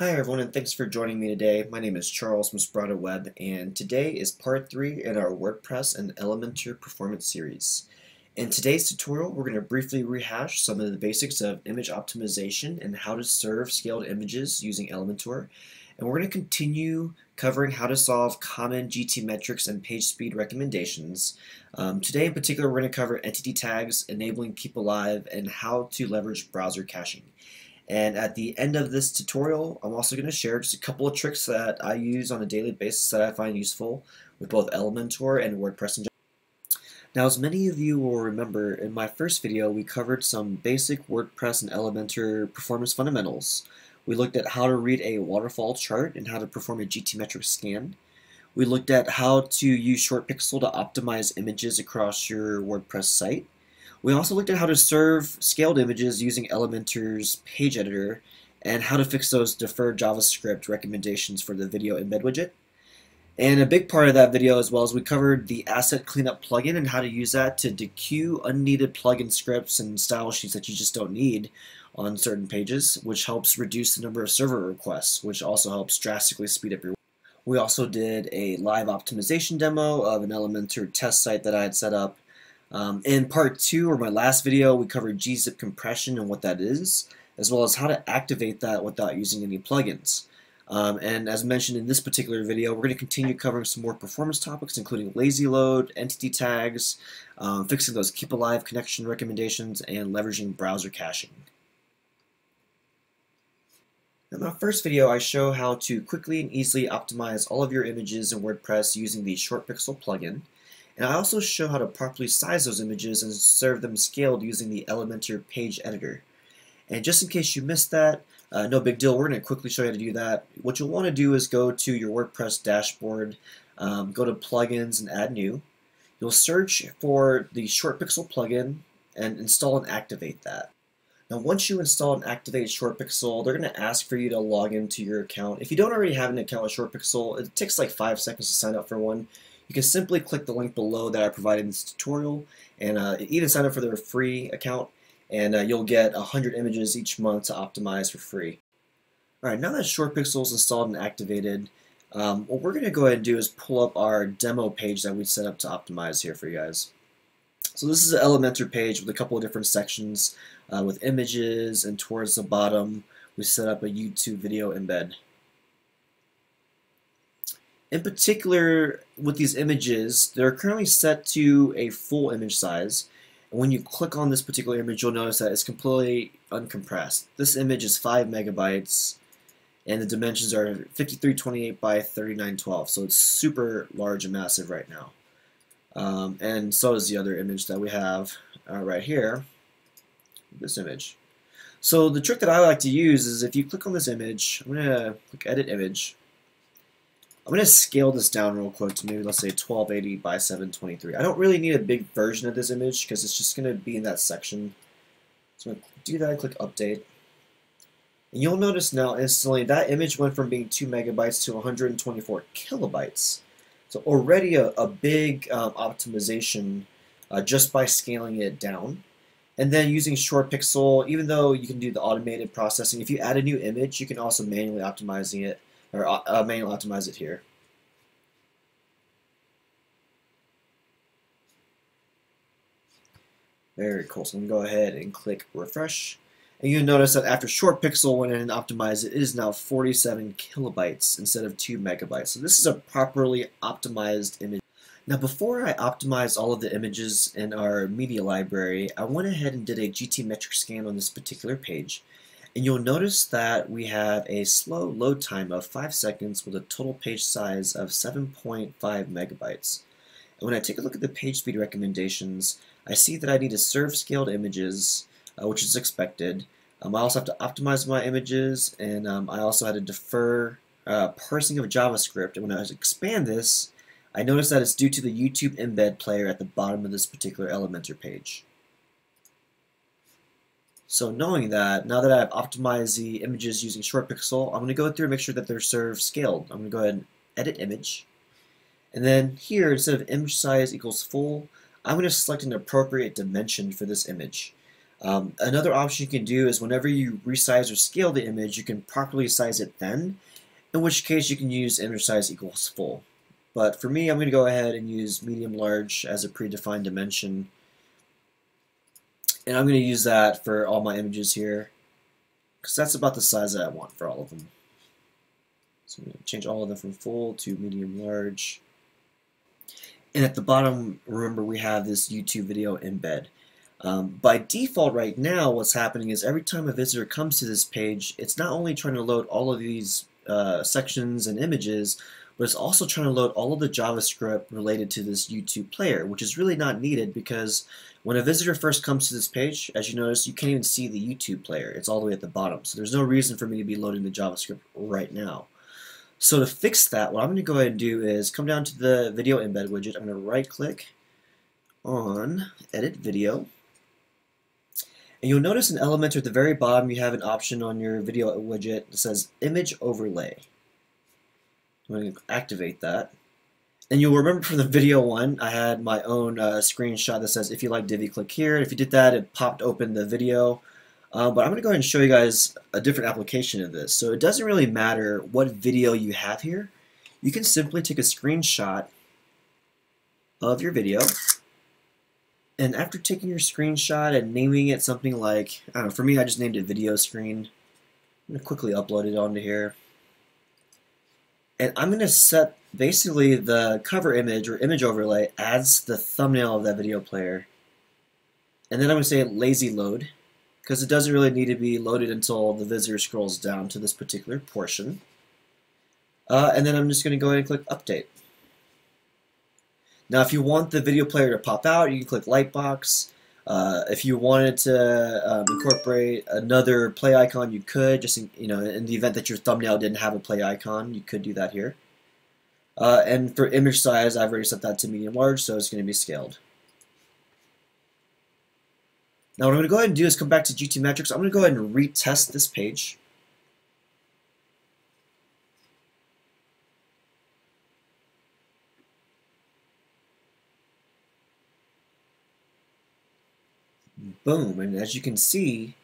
Hi everyone, and thanks for joining me today. My name is Charles from SproutedWeb, and today is part 3 in our WordPress and Elementor performance series. In today's tutorial, we're going to briefly rehash some of the basics of image optimization and how to serve scaled images using Elementor, and we're going to continue covering how to solve common GTmetrix and page speed recommendations. Today in particular, we're going to cover entity tags, enabling keep alive, and how to leverage browser caching. And at the end of this tutorial, I'm also going to share just a couple of tricks that I use on a daily basis that I find useful with both Elementor and WordPress in general. Now, as many of you will remember, in my first video, we covered some basic WordPress and Elementor performance fundamentals. We looked at how to read a waterfall chart and how to perform a GTmetrix scan. We looked at how to use ShortPixel to optimize images across your WordPress site. We also looked at how to serve scaled images using Elementor's page editor and how to fix those deferred JavaScript recommendations for the video embed widget. And a big part of that video as well is we covered the asset cleanup plugin and how to use that to dequeue unneeded plugin scripts and style sheets that you just don't need on certain pages, which helps reduce the number of server requests, which also helps drastically speed up your work. We also did a live optimization demo of an Elementor test site that I had set up. In part 2, or my last video, we covered gzip compression and what that is, as well as how to activate that without using any plugins. And as mentioned in this particular video, we're going to continue covering some more performance topics, including lazy load, entity tags, fixing those keep alive connection recommendations, and leveraging browser caching. In my first video, I show how to quickly and easily optimize all of your images in WordPress using the ShortPixel plugin. And I also show how to properly size those images and serve them scaled using the Elementor page editor. And just in case you missed that, no big deal, we're going to quickly show you how to do that. What you'll want to do is go to your WordPress dashboard, go to plugins and add new. You'll search for the ShortPixel plugin and install and activate that. Now once you install and activate ShortPixel, they're going to ask for you to log into your account. If you don't already have an account with ShortPixel, it takes like 5 seconds to sign up for one. You can simply click the link below that I provided in this tutorial and even sign up for their free account, and you'll get 100 images each month to optimize for free. Alright, now that ShortPixel is installed and activated, what we're going to go ahead and do is pull up our demo page that we set up to optimize here for you guys. So this is an Elementor page with a couple of different sections with images, and towards the bottom we set up a YouTube video embed. In particular, with these images, they're currently set to a full image size. And when you click on this particular image, you'll notice that it's completely uncompressed. This image is 5 MB, and the dimensions are 5328 by 3912. So it's super large and massive right now. And so is the other image that we have right here, this image. So the trick that I like to use is if you click on this image, I'm going to click Edit Image. I'm going to scale this down real quick to maybe, let's say, 1280 by 723. I don't really need a big version of this image because it's just going to be in that section. So I'm going to do that, click Update. And you'll notice now instantly that image went from being 2 MB to 124 KB. So already a big optimization just by scaling it down. And then using ShortPixel, even though you can do the automated processing, if you add a new image, you can also manually optimize it here. Very cool. So I'm going to go ahead and click refresh. And you'll notice that after ShortPixel went in and optimized, it is now 47 KB instead of 2 MB. So this is a properly optimized image. Now before I optimized all of the images in our media library, I went ahead and did a GTmetrix scan on this particular page. And you'll notice that we have a slow load time of 5 seconds with a total page size of 7.5 MB. And when I take a look at the page speed recommendations, I see that I need to serve scaled images, which is expected. I also have to optimize my images, and I also had to defer parsing of JavaScript. And when I expand this, I notice that it's due to the YouTube embed player at the bottom of this particular Elementor page. So knowing that, now that I've optimized the images using ShortPixel, I'm going to go through and make sure that they're served scaled. I'm going to go ahead and edit image. And then here, instead of image size equals full, I'm going to select an appropriate dimension for this image. Another option you can do is whenever you resize or scale the image, you can properly size it then, in which case you can use image size equals full. But for me, I'm going to go ahead and use medium large as a predefined dimension. And I'm going to use that for all my images here, because that's about the size that I want for all of them. So I'm going to change all of them from full to medium large. And at the bottom, remember, we have this YouTube video embed. By default right now, what's happening is every time a visitor comes to this page, it's not only trying to load all of these sections and images, but it's also trying to load all of the JavaScript related to this YouTube player, which is really not needed because when a visitor first comes to this page, as you notice, you can't even see the YouTube player. It's all the way at the bottom. So there's no reason for me to be loading the JavaScript right now. So to fix that, what I'm going to go ahead and do is come down to the video embed widget. I'm going to right click on edit video. And you'll notice in Elementor at the very bottom you have an option on your video widget that says image overlay. I'm going to activate that. And you'll remember from the video one, I had my own screenshot that says if you like Divi, click here. And if you did that, it popped open the video. But I'm going to go ahead and show you guys a different application of this. So it doesn't really matter what video you have here. You can simply take a screenshot of your video. And after taking your screenshot and naming it something like, I don't know, for me I just named it video screen. I'm going to quickly upload it onto here. And I'm going to set basically the cover image or image overlay as the thumbnail of that video player. And then I'm going to say lazy load, because it doesn't really need to be loaded until the visitor scrolls down to this particular portion. And then I'm just going to go ahead and click update. Now if you want the video player to pop out, you can click Lightbox. If you wanted to incorporate another play icon, you could, just in, in the event that your thumbnail didn't have a play icon, you could do that here. And for image size, I've already set that to medium large, so it's going to be scaled. Now what I'm going to go ahead and do is come back to GTmetrix. I'm going to go ahead and retest this page. Boom, and as you can see,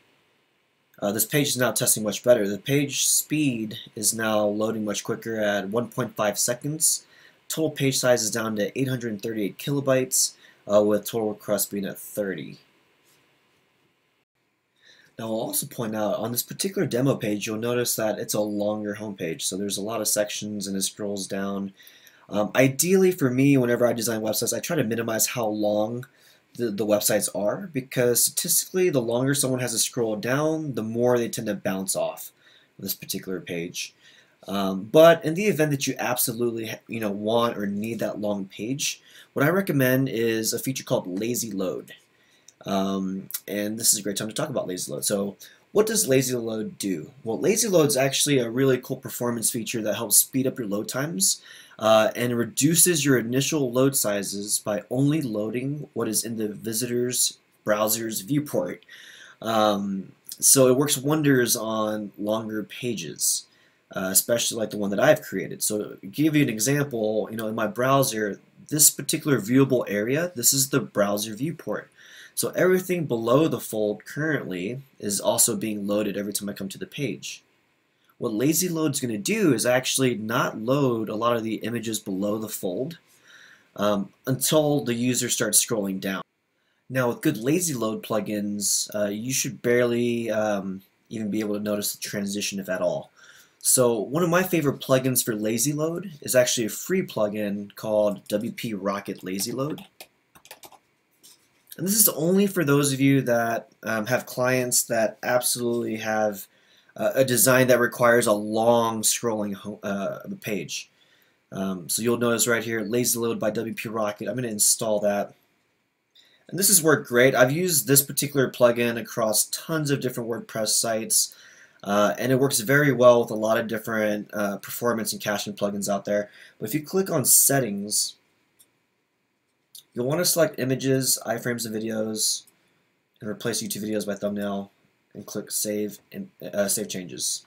this page is now testing much better. The page speed is now loading much quicker at 1.5 seconds. Total page size is down to 838 kilobytes, with total requests being at 30. Now I'll also point out, on this particular demo page, you'll notice that it's a longer homepage, so there's a lot of sections and it scrolls down. Ideally for me, whenever I design websites, I try to minimize how long the websites are, because statistically the longer someone has to scroll down, the more they tend to bounce off this particular page. But in the event that you absolutely want or need that long page, what I recommend is a feature called lazy load. And this is a great time to talk about lazy load. So what does lazy load do? Well, lazy load is actually a really cool performance feature that helps speed up your load times and reduces your initial load sizes by only loading what is in the visitor's browser's viewport. So it works wonders on longer pages, especially like the one that I've created. So to give you an example, in my browser, this particular viewable area, this is the browser viewport. So everything below the fold currently is also being loaded every time I come to the page. What lazy load is going to do is actually not load a lot of the images below the fold until the user starts scrolling down. Now with good lazy load plugins, you should barely even be able to notice the transition, if at all. So one of my favorite plugins for lazy load is actually a free plugin called WP Rocket Lazy Load. And this is only for those of you that have clients that absolutely have a design that requires a long scrolling page. So you'll notice right here, Lazy Load by WP Rocket. I'm going to install that. And this has worked great. I've used this particular plugin across tons of different WordPress sites. And it works very well with a lot of different performance and caching plugins out there. But if you click on Settings, you'll want to select images, iframes, and videos, and replace YouTube videos by thumbnail, and click Save and Save Changes.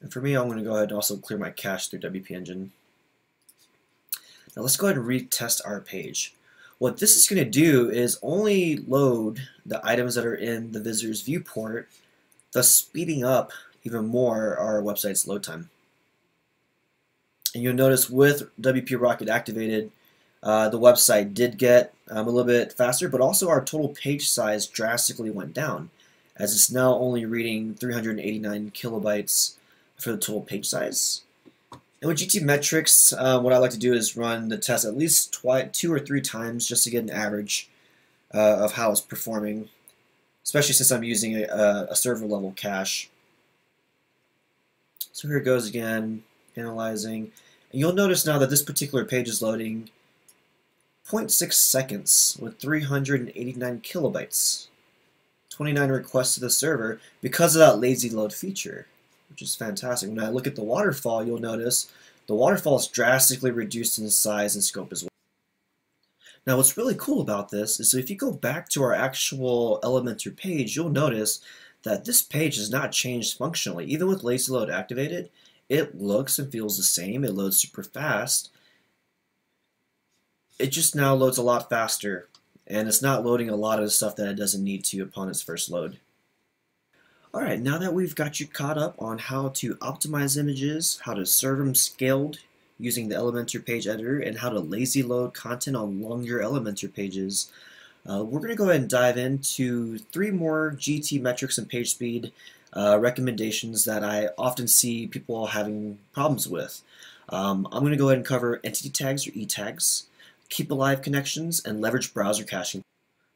And for me, I'm going to go ahead and also clear my cache through WP Engine. Now let's go ahead and retest our page. What this is going to do is only load the items that are in the visitor's viewport, thus speeding up even more our website's load time. And you'll notice with WP Rocket activated, the website did get a little bit faster, but also our total page size drastically went down, as it's now only reading 389 kilobytes for the total page size. And with GTmetrix, what I like to do is run the test at least two or three times just to get an average of how it's performing, especially since I'm using a server level cache. So here it goes again, analyzing. And you'll notice now that this particular page is loading 0.6 seconds with 389 kilobytes, 29 requests to the server because of that lazy load feature, which is fantastic. When I look at the waterfall, you'll notice the waterfall is drastically reduced in size and scope as well. Now what's really cool about this is if you go back to our actual Elementor page, you'll notice that this page has not changed functionally. Even with lazy load activated, it looks and feels the same. It loads super fast. It just now loads a lot faster, and it's not loading a lot of the stuff that it doesn't need to upon its first load. Alright, now that we've got you caught up on how to optimize images, how to serve them scaled using the Elementor page editor, and how to lazy load content on longer Elementor pages, we're going to go ahead and dive into three more GTmetrix and page speed recommendations that I often see people having problems with. I'm going to go ahead and cover entity tags or Etags, keep alive connections, and leverage browser caching.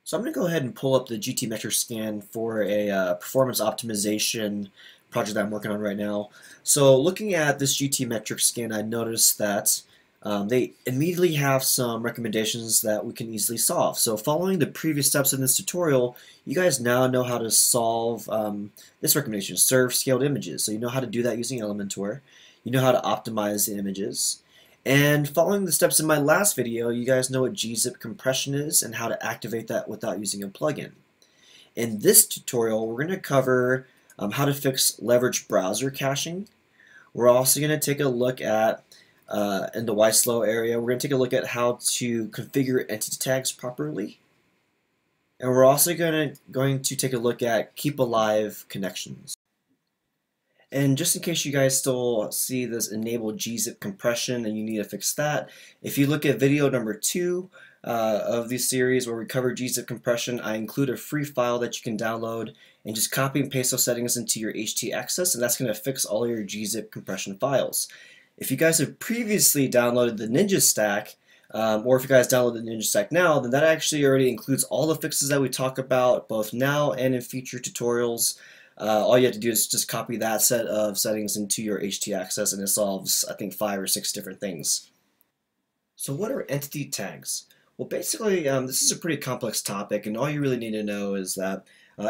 So I'm going to go ahead and pull up the GTmetrix scan for a performance optimization project that I'm working on right now. So looking at this GTmetrix scan, I noticed that they immediately have some recommendations that we can easily solve. So following the previous steps in this tutorial, you guys now know how to solve this recommendation, serve scaled images. So you know how to do that using Elementor. You know how to optimize the images. And following the steps in my last video, you guys know what gzip compression is and how to activate that without using a plugin. In this tutorial, we're going to cover how to fix leverage browser caching. We're also going to take a look at, in the why slow area, we're going to take a look at how to configure entity tags properly. And we're also going to take a look at keep alive connections. And just in case you guys still see this enable gzip compression and you need to fix that, if you look at video number 2 of this series where we cover gzip compression, I include a free file that you can download and just copy and paste those settings into your htaccess, and that's going to fix all your gzip compression files. If you guys have previously downloaded the Ninja Stack, or if you guys download the Ninja Stack now, then that actually already includes all the fixes that we talk about both now and in future tutorials. All you have to do is just copy that set of settings into your htaccess, and it solves, I think, 5 or 6 different things. So what are entity tags? Well, basically, this is a pretty complex topic, and all you really need to know is that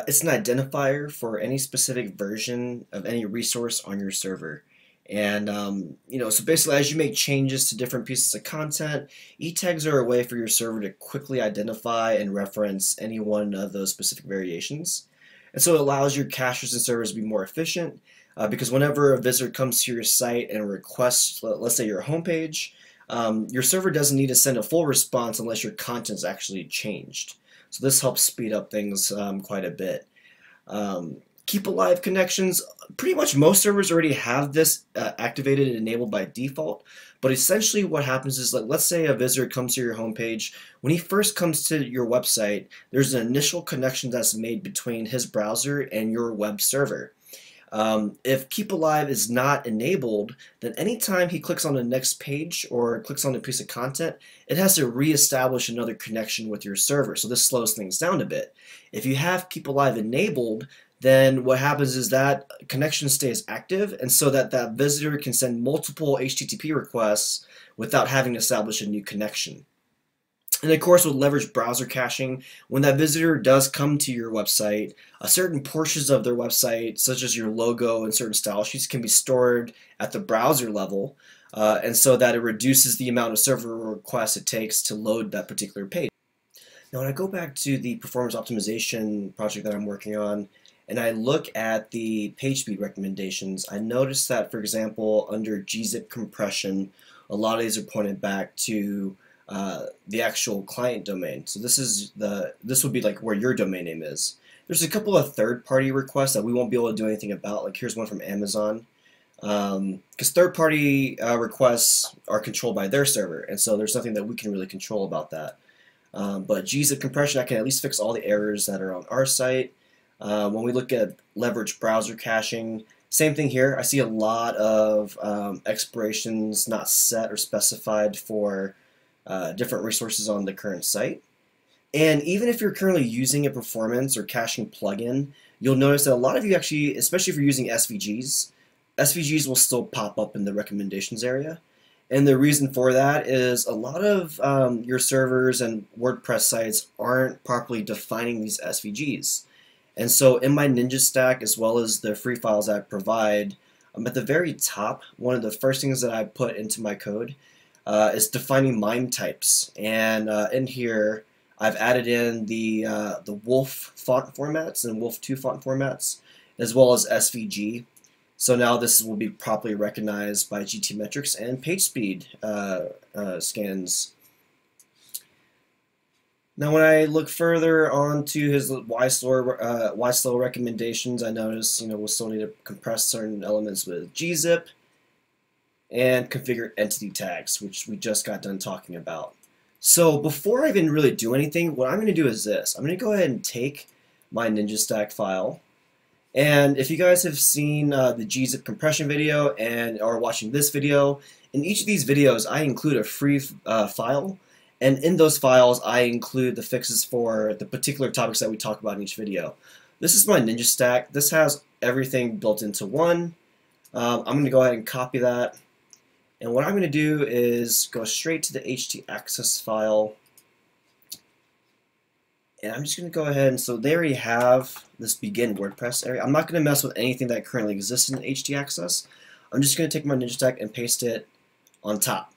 it's an identifier for any specific version of any resource on your server. And, you know, so basically as you make changes to different pieces of content, Etags are a way for your server to quickly identify and reference any one of those specific variations. And so it allows your caches and servers to be more efficient because whenever a visitor comes to your site and requests, let's say, your homepage, your server doesn't need to send a full response unless your content's actually changed. So this helps speed up things quite a bit. Keep alive connections. Pretty much most servers already have this activated and enabled by default, but essentially what happens is, like, let's say a visitor comes to your homepage. When he first comes to your website, there's an initial connection that's made between his browser and your web server. If Keep Alive is not enabled, then anytime he clicks on the next page or clicks on a piece of content, it has to reestablish another connection with your server, so this slows things down a bit. If you have Keep Alive enabled, then what happens is that connection stays active, and so that visitor can send multiple HTTP requests without having to establish a new connection. And of course, with leverage browser caching, when that visitor does come to your website, certain portions of their website, such as your logo and certain style sheets, can be stored at the browser level, and so that it reduces the amount of server requests it takes to load that particular page. Now, when I go back to the performance optimization project that I'm working on, and I look at the page speed recommendations, I notice that, for example, under gzip compression, a lot of these are pointed back to the actual client domain. So this would be like where your domain name is. There's a couple of third-party requests that we won't be able to do anything about. Like here's one from Amazon, because third-party requests are controlled by their server, and so there's nothing that we can really control about that. But gzip compression, I can at least fix all the errors that are on our site. When we look at leverage browser caching, same thing here. I see a lot of expirations not set or specified for different resources on the current site. And even if you're currently using a performance or caching plugin, you'll notice that a lot of you actually, especially if you're using SVGs, SVGs will still pop up in the recommendations area. And the reason for that is a lot of your servers and WordPress sites aren't properly defining these SVGs. And so in my Ninja Stack, as well as the free files I provide, at the very top, one of the first things that I put into my code is defining MIME types. And in here, I've added in the Wolf font formats and Wolf 2 font formats, as well as SVG. So now this will be properly recognized by GTmetrix and PageSpeed scans. Now when I look further onto his YSLO recommendations, I notice we'll still need to compress certain elements with gzip and configure entity tags, which we just got done talking about. So before I even really do anything, what I'm going to do is this. I'm going to go ahead and take my Ninja Stack file. And if you guys have seen the gzip compression video and are watching this video, in each of these videos I include a free file. And in those files I include the fixes for the particular topics that we talk about in each video. This is my Ninja Stack. This has everything built into one. I'm going to go ahead and copy that. And what I'm going to do is go straight to the htaccess file, and I'm just going to go ahead and so they already have this begin WordPress area. I'm not going to mess with anything that currently exists in htaccess. I'm just going to take my Ninja Stack and paste it on top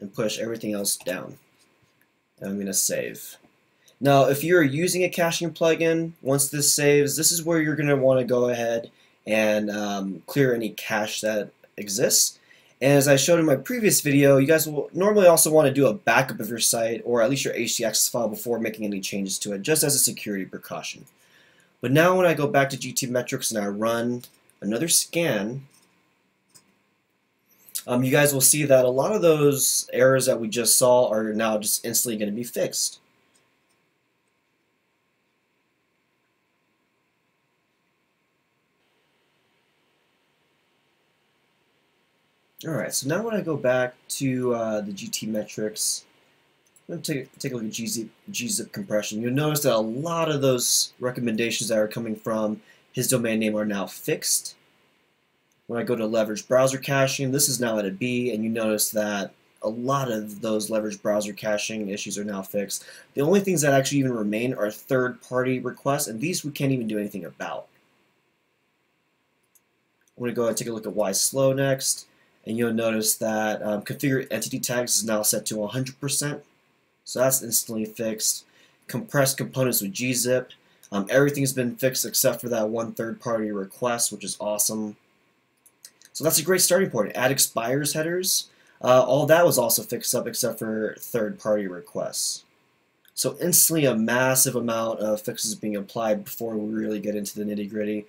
and push everything else down. And I'm going to save. Now if you're using a caching plugin, once this saves, this is where you're going to want to go ahead and clear any cache that exists. And as I showed in my previous video, you guys will normally also want to do a backup of your site or at least your htaccess file before making any changes to it, just as a security precaution. But now when I go back to GTmetrix and I run another scan, you guys will see that a lot of those errors that we just saw are now just instantly going to be fixed. Alright, so now when I go back to the GTmetrix, I'm going to take a look at gzip compression. You'll notice that a lot of those recommendations that are coming from his domain name are now fixed. When I go to leverage browser caching, this is now at a B, and you notice that a lot of those leverage browser caching issues are now fixed. The only things that actually even remain are third-party requests, and these we can't even do anything about. I'm going to go ahead and take a look at YSLO next. And you'll notice that configure entity tags is now set to 100%, so that's instantly fixed. Compress components with gzip, everything's been fixed except for that one third-party request, which is awesome. So that's a great starting point. Add expires headers, all that was also fixed up except for third-party requests. So instantly a massive amount of fixes being applied before we really get into the nitty-gritty.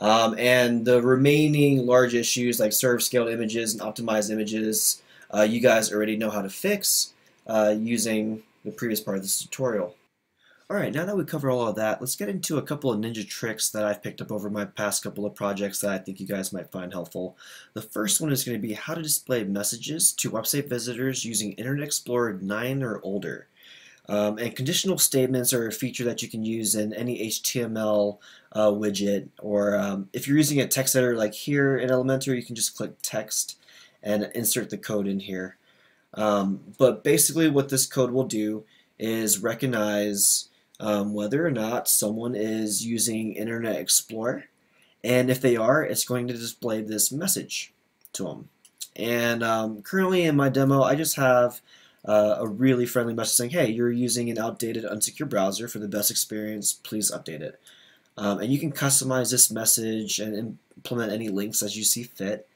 And the remaining large issues like serve scaled images and optimized images, you guys already know how to fix using the previous part of this tutorial. Alright, now that we cover all of that, let's get into a couple of ninja tricks that I've picked up over my past couple of projects that I think you guys might find helpful. The first one is going to be how to display messages to website visitors using Internet Explorer 9 or older. And conditional statements are a feature that you can use in any HTML widget, or if you're using a text editor like here in Elementor, you can just click text and insert the code in here. But basically what this code will do is recognize whether or not someone is using Internet Explorer, and if they are, it's going to display this message to them. And currently in my demo, I just have a really friendly message saying, hey, you're using an outdated, unsecure browser. For the best experience, please update it. And you can customize this message and implement any links as you see fit.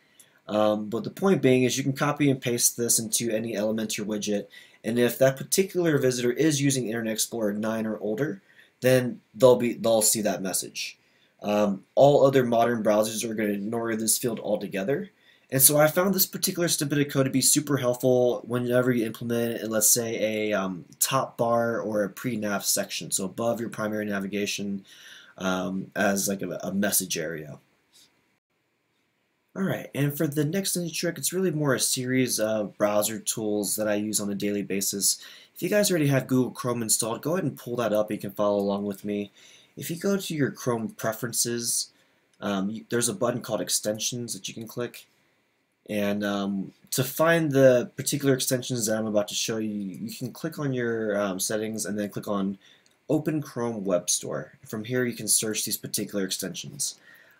But the point being is you can copy and paste this into any Elementor widget And if that particular visitor is using Internet Explorer 9 or older, then they'll see that message. All other modern browsers are going to ignore this field altogether. And so I found this particular snippet of code to be super helpful whenever you implement, let's say, a top bar or a pre-nav section, so above your primary navigation as like a message area. All right, and for the next ninja trick, it's really more a series of browser tools that I use on a daily basis. If you guys already have Google Chrome installed, go ahead and pull that up. You can follow along with me. If you go to your Chrome preferences, there's a button called extensions that you can click. And to find the particular extensions that I'm about to show you, you can click on your settings and then click on Open Chrome Web Store. From here, you can search these particular extensions.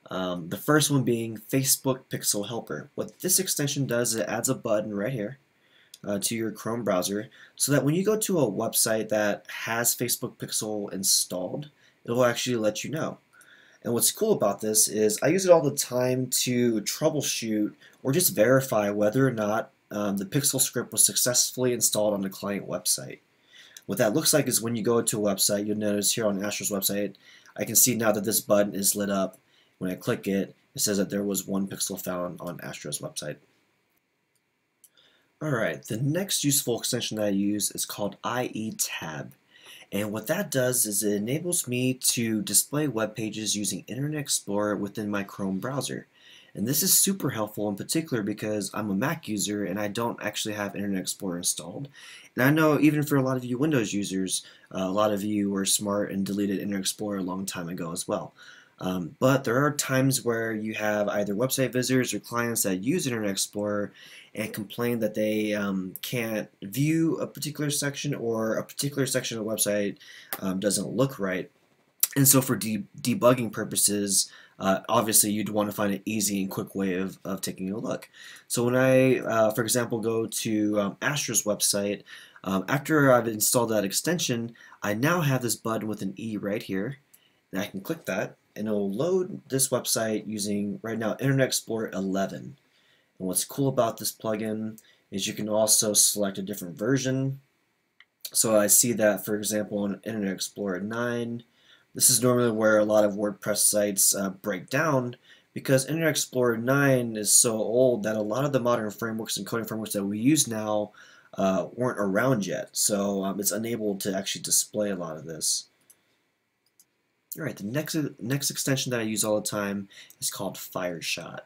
The first one being Facebook Pixel Helper. What this extension does, it adds a button right here to your Chrome browser so that when you go to a website that has Facebook Pixel installed, it will actually let you know. And what's cool about this is I use it all the time to troubleshoot or just verify whether or not the Pixel script was successfully installed on the client website. What that looks like is when you go to a website, you'll notice here on Astro's website, I can see now that this button is lit up. When I click it, it says that there was one pixel found on Astro's website. Alright, the next useful extension that I use is called IE Tab. And what that does is it enables me to display web pages using Internet Explorer within my Chrome browser. And this is super helpful in particular because I'm a Mac user and I don't actually have Internet Explorer installed. And I know even for a lot of you Windows users, a lot of you were smart and deleted Internet Explorer a long time ago as well. But there are times where you have either website visitors or clients that use Internet Explorer and complain that they can't view a particular section or a particular section of the website doesn't look right. And so for debugging purposes, obviously you'd want to find an easy and quick way of taking a look. So when I, for example, go to Astro's website, after I've installed that extension, I now have this button with an E right here, and I can click that. And it'll load this website using, right now, Internet Explorer 11. And what's cool about this plugin is you can also select a different version. So I see that, for example, on Internet Explorer 9, this is normally where a lot of WordPress sites break down because Internet Explorer 9 is so old that a lot of the modern frameworks and coding frameworks that we use now weren't around yet. So it's unable to actually display a lot of this. Alright, the next extension that I use all the time is called FireShot.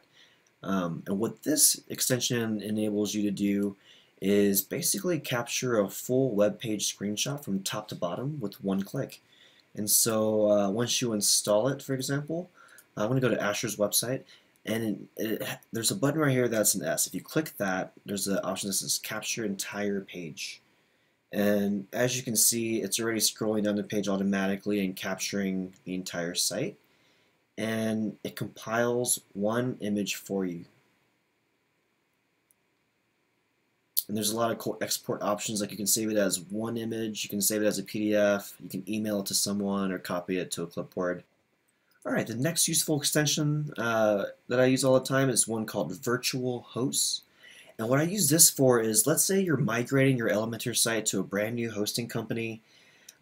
And what this extension enables you to do is basically capture a full web page screenshot from top to bottom with one click. And so once you install it, for example, I'm going to go to Astro's website, and there's a button right here that's an S. If you click that, there's an option that says Capture Entire Page. And as you can see, it's already scrolling down the page automatically and capturing the entire site. And it compiles one image for you. And there's a lot of cool export options, like you can save it as one image, you can save it as a PDF, you can email it to someone or copy it to a clipboard. Alright, the next useful extension that I use all the time is one called Virtual Hosts. And what I use this for is, let's say you're migrating your Elementor site to a brand new hosting company,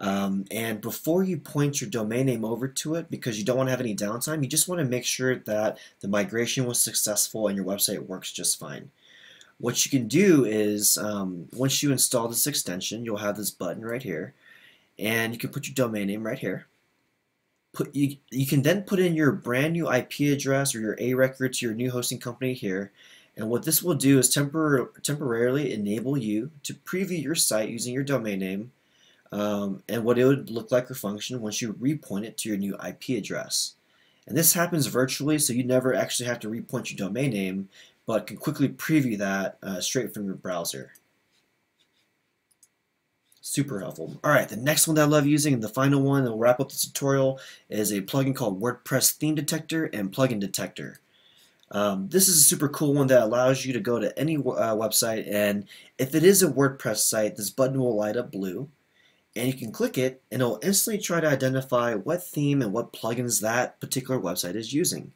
and before you point your domain name over to it, because you don't want to have any downtime, you just want to make sure that the migration was successful and your website works just fine. What you can do is, once you install this extension, you'll have this button right here, and you can put your domain name right here. You can then put in your brand new IP address or your A-record to your new hosting company here. And what this will do is temporarily enable you to preview your site using your domain name and what it would look like or function once you repoint it to your new IP address. And this happens virtually, so you never actually have to repoint your domain name, but can quickly preview that straight from your browser. Super helpful. Alright, the next one that I love using, and the final one that will wrap up this tutorial, is a plugin called WordPress Theme Detector and Plugin Detector. This is a super cool one that allows you to go to any website, and if it is a WordPress site, this button will light up blue, and you can click it, and it will instantly try to identify what theme and what plugins that particular website is using.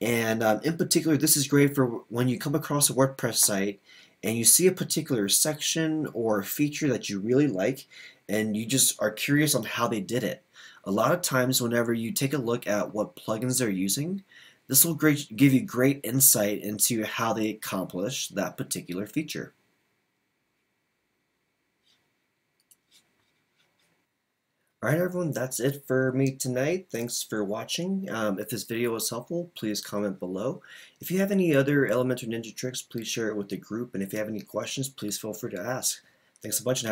And in particular, this is great for when you come across a WordPress site and you see a particular section or feature that you really like and you just are curious on how they did it. A lot of times whenever you take a look at what plugins they're using, this will give you great insight into how they accomplish that particular feature. Alright everyone, that's it for me tonight. Thanks for watching. If this video was helpful, please comment below. If you have any other Elementor Ninja tricks, please share it with the group. And if you have any questions, please feel free to ask. Thanks a bunch.